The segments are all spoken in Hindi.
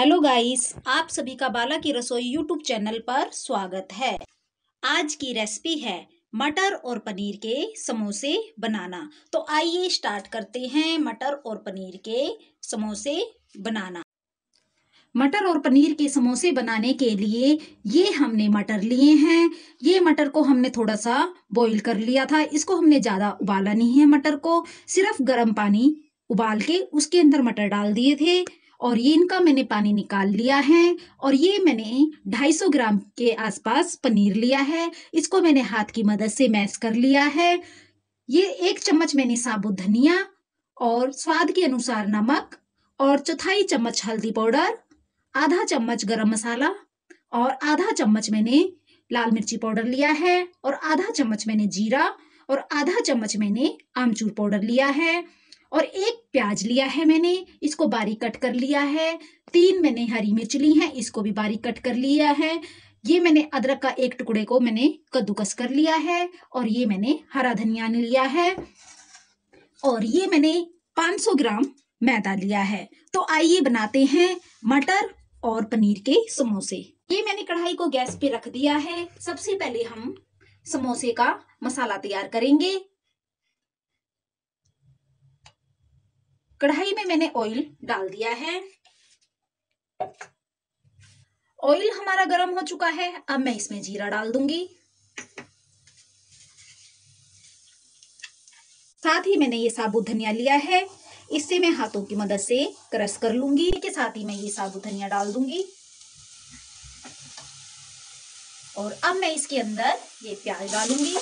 हेलो गाइस, आप सभी का बाला की रसोई यूट्यूब चैनल पर स्वागत है। आज की रेसिपी है मटर और पनीर के समोसे बनाना। तो आइए स्टार्ट करते हैं मटर और पनीर के समोसे बनाना। मटर और पनीर के समोसे बनाने के लिए ये हमने मटर लिए हैं। ये मटर को हमने थोड़ा सा बॉईल कर लिया था। इसको हमने ज़्यादा उबाला नहीं है, मटर को सिर्फ गर्म पानी उबाल के उसके अंदर मटर डाल दिए थे और ये इनका मैंने पानी निकाल लिया है। और ये मैंने 250 ग्राम के आसपास पनीर लिया है, इसको मैंने हाथ की मदद से मैश कर लिया है। ये 1 चम्मच मैंने साबुत धनिया और स्वाद के अनुसार नमक और 1/4 चम्मच हल्दी पाउडर, 1/2 चम्मच गरम मसाला और 1/2 चम्मच मैंने लाल मिर्ची पाउडर लिया है और 1/2 चम्मच मैंने जीरा और 1/2 चम्मच मैंने आमचूर पाउडर लिया है और 1 प्याज लिया है मैंने, इसको बारीक कट कर लिया है। 3 मैंने हरी मिर्च ली है, इसको भी बारीक कट कर लिया है। ये मैंने अदरक का 1 टुकड़े को मैंने कद्दूकस कर लिया है और ये मैंने हरा धनिया लिया है और ये मैंने 500 ग्राम मैदा लिया है। तो आइए बनाते हैं मटर और पनीर के समोसे। ये मैंने कढ़ाई को गैस पे रख दिया है। सबसे पहले हम समोसे का मसाला तैयार करेंगे। कढ़ाई में मैंने ऑयल डाल दिया है। ऑयल हमारा गरम हो चुका है, अब मैं इसमें जीरा डाल दूंगी। साथ ही मैंने ये साबुत धनिया लिया है, इससे मैं हाथों की मदद से क्रश कर लूंगी। के साथ ही मैं ये साबुत धनिया डाल दूंगी और अब मैं इसके अंदर ये प्याज डालूंगी।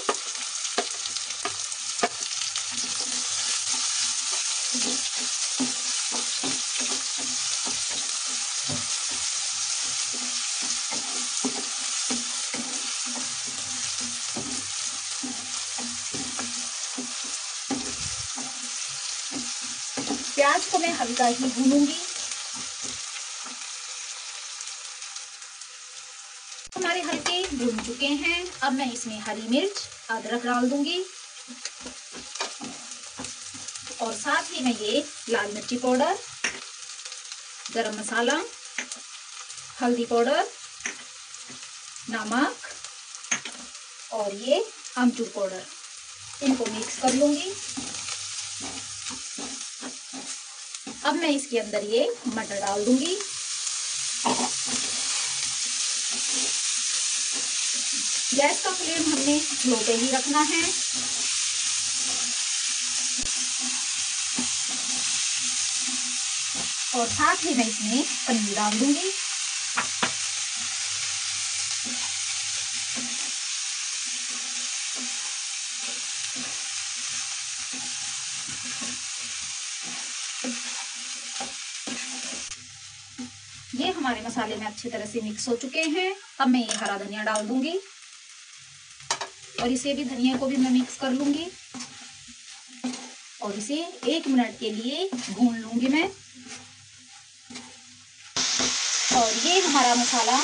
प्याज को मैं हल्का ही भूनूंगी। हमारे हल्के भून चुके हैं, अब मैं इसमें हरी मिर्च, अदरक डाल दूंगी और साथ ही मैं ये लाल मिर्ची पाउडर, गरम मसाला, हल्दी पाउडर, नमक और ये आमचूर पाउडर, इनको मिक्स कर लूंगी। अब मैं इसके अंदर ये मटर डाल दूंगी। गैस का फ्लेम हमने स्लो पे ही रखना है। और साथ ही मैं इसमें पनीर डाल दूंगी। ये हमारे मसाले में अच्छी तरह से मिक्स हो चुके हैं। अब मैं ये हरा धनिया डाल दूंगी और इसे भी, धनिया को भी मैं मिक्स कर लूंगी और इसे 1 मिनट के लिए भून लूंगी मैं। और ये हमारा मसाला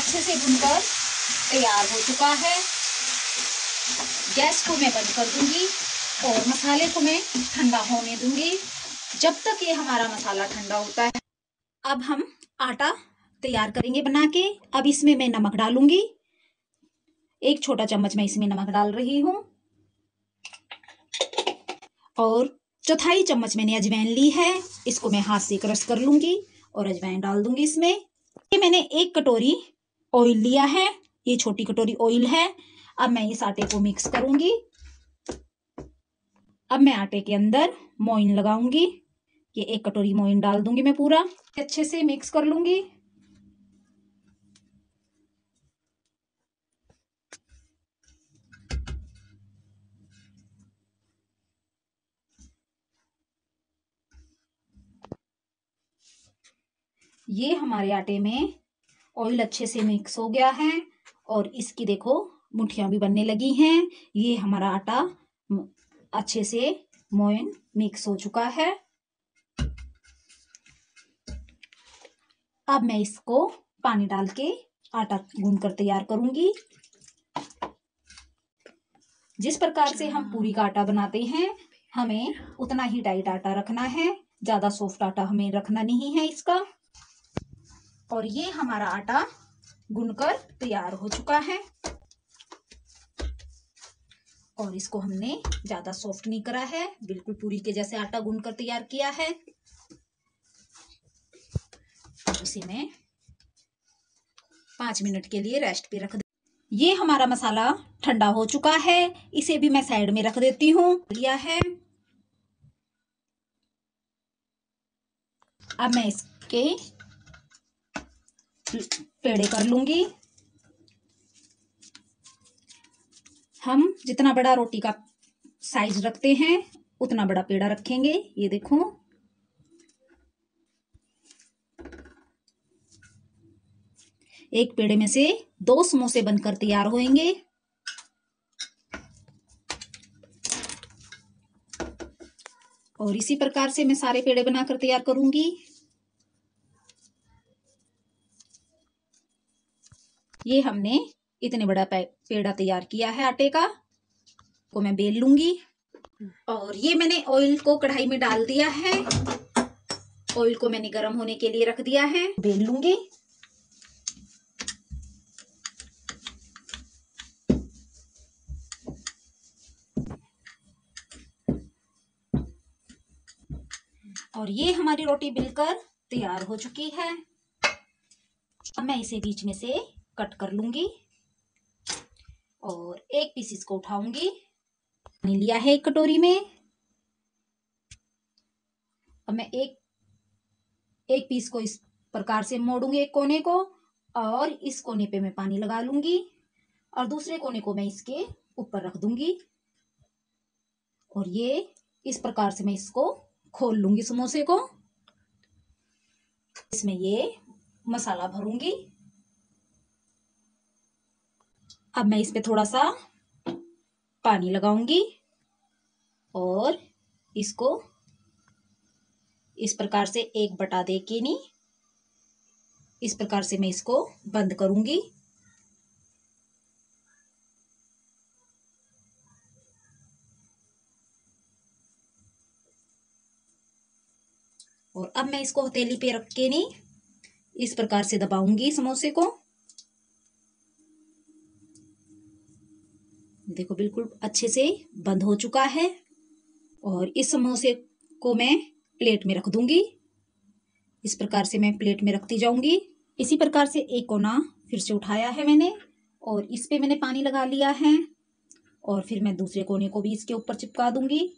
अच्छे से भूनकर तैयार हो चुका है। गैस को मैं बंद कर दूंगी और मसाले को मैं ठंडा होने दूंगी। जब तक ये हमारा मसाला ठंडा होता है, अब हम आटा तैयार करेंगे बना के। अब इसमें मैं नमक डालूंगी, 1 छोटा चम्मच मैं इसमें नमक डाल रही हूँ और 1/4 चम्मच मैंने अजवाइन ली है, इसको मैं हाथ से क्रश कर लूंगी और अजवाइन डाल दूंगी इसमें। ये मैंने 1 कटोरी ऑयल लिया है, ये छोटी कटोरी ऑयल है। अब मैं इस आटे को मिक्स करूंगी। अब मैं आटे के अंदर मोइन लगाऊंगी, ये 1 कटोरी मोइन डाल दूंगी मैं, पूरा अच्छे से मिक्स कर लूंगी। ये हमारे आटे में ऑयल अच्छे से मिक्स हो गया है और इसकी देखो मुठियां भी बनने लगी हैं। ये हमारा आटा अच्छे से मोइन मिक्स हो चुका है। अब मैं इसको पानी डाल के आटा गूंद कर तैयार करूंगी। जिस प्रकार से हम पूरी का आटा बनाते हैं, हमें उतना ही टाइट आटा रखना है, ज्यादा सॉफ्ट आटा हमें रखना नहीं है इसका। और ये हमारा आटा गुनकर तैयार हो चुका है। और इसको हमने ज्यादा सॉफ्ट नहीं करा है, बिल्कुल पूरी के जैसे आटा गुनकर तैयार किया है। इसे मैं 5 मिनट के लिए रेस्ट पे रख दे। ये हमारा मसाला ठंडा हो चुका है, इसे भी मैं साइड में रख देती हूँ। लिया है, अब मैं इसके पेड़े कर लूंगी। हम जितना बड़ा रोटी का साइज रखते हैं उतना बड़ा पेड़ा रखेंगे। ये देखो, एक पेड़े में से 2 समोसे बनकर तैयार होंगे। और इसी प्रकार से मैं सारे पेड़े बनाकर तैयार करूंगी। ये हमने इतने बड़ा पेड़ा तैयार किया है आटे का, को मैं बेल लूंगी। और ये मैंने ऑयल को कढ़ाई में डाल दिया है, ऑयल को मैंने गर्म होने के लिए रख दिया है। बेल लूंगी। और ये हमारी रोटी बिलकर तैयार हो चुकी है। अब मैं इसे बीच में से कट कर लूंगी और एक पीस इसको उठाऊंगी। मैंने लिया है एक कटोरी में, अब मैं एक पीस को इस प्रकार से मोड़ूंगी, एक कोने को, और इस कोने पे मैं पानी लगा लूंगी और दूसरे कोने को मैं इसके ऊपर रख दूंगी। और ये इस प्रकार से मैं इसको खोल लूंगी समोसे को। इसमें ये मसाला भरूंगी। अब मैं इस पे थोड़ा सा पानी लगाऊंगी और इसको इस प्रकार से 1/2 केनी इस प्रकार से मैं इसको बंद करूंगी। और अब मैं इसको हथेली पे रख के नहीं इस प्रकार से दबाऊंगी समोसे को। देखो, बिल्कुल अच्छे से बंद हो चुका है। और इस समोसे को मैं प्लेट में रख दूंगी। इस प्रकार से मैं प्लेट में रखती जाऊंगी। इसी प्रकार से एक कोना फिर से उठाया है मैंने और इस पे मैंने पानी लगा लिया है। और फिर मैं दूसरे कोने को भी इसके ऊपर चिपका दूंगी।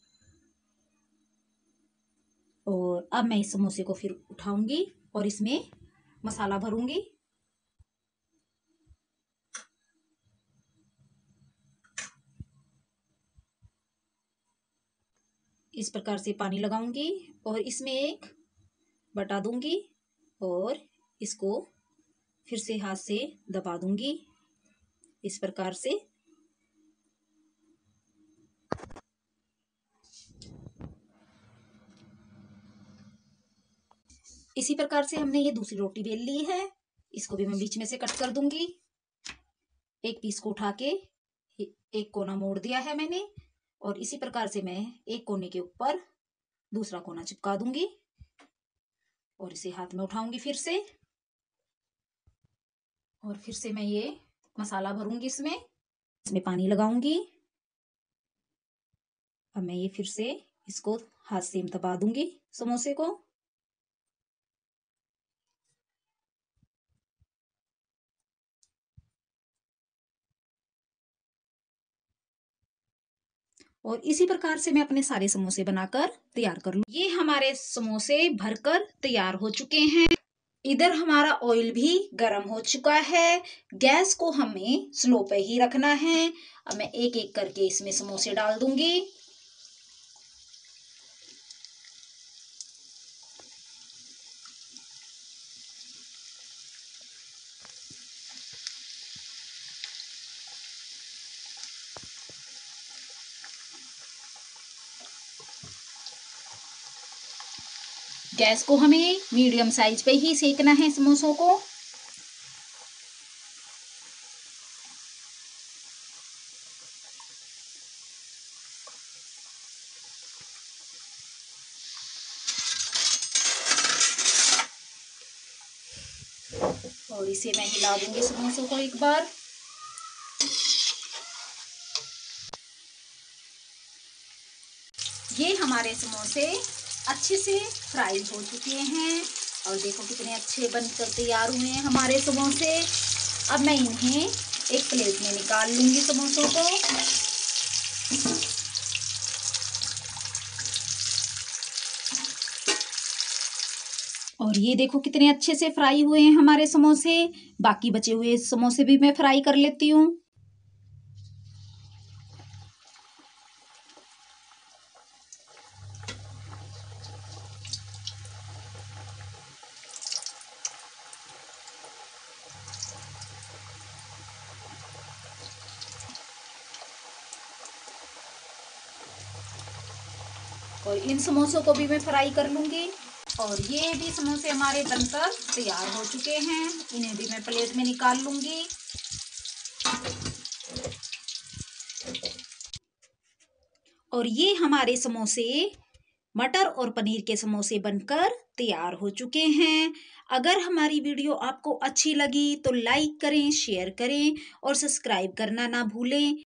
और अब मैं इस समोसे को फिर उठाऊंगी और इसमें मसाला भरूंगी। इस प्रकार से पानी लगाऊंगी और इसमें एक बटा दूंगी और इसको फिर से हाथ से दबा दूंगी इस प्रकार से। इसी प्रकार से हमने ये दूसरी रोटी बेल ली है, इसको भी मैं बीच में से कट कर दूंगी। एक पीस को उठा के एक कोना मोड़ दिया है मैंने और इसी प्रकार से मैं एक कोने के ऊपर दूसरा कोना चिपका दूंगी और इसे हाथ में उठाऊंगी फिर से। और फिर से मैं ये मसाला भरूंगी, इसमें पानी लगाऊंगी। अब मैं ये फिर से इसको हाथ से दबा दूंगी समोसे को। और इसी प्रकार से मैं अपने सारे समोसे बनाकर तैयार कर लूं। ये हमारे समोसे भरकर तैयार हो चुके हैं। इधर हमारा ऑयल भी गर्म हो चुका है। गैस को हमें स्लो पे ही रखना है। अब मैं एक एक करके इसमें समोसे डाल दूंगी। गैस को हमें मीडियम साइज पे ही सेकना है समोसों को। थोड़ी सी मैं हिला दूंगी समोसों को एक बार। ये हमारे समोसे अच्छे से फ्राई हो चुके हैं और देखो कितने अच्छे बनकर तैयार हुए हैं हमारे समोसे। अब मैं इन्हें एक प्लेट में निकाल लूंगी समोसों को। और ये देखो कितने अच्छे से फ्राई हुए हैं हमारे समोसे। बाकी बचे हुए समोसे भी मैं फ्राई कर लेती हूँ। और इन समोसों को भी मैं फ्राई कर लूँगी। और ये भी समोसे हमारे बनकर तैयार हो चुके हैं। इन्हें भी मैं प्लेट में निकाल लूँगी। और ये हमारे समोसे मटर और पनीर के समोसे बनकर तैयार हो चुके हैं। अगर हमारी वीडियो आपको अच्छी लगी तो लाइक करें, शेयर करें और सब्सक्राइब करना ना भूलें।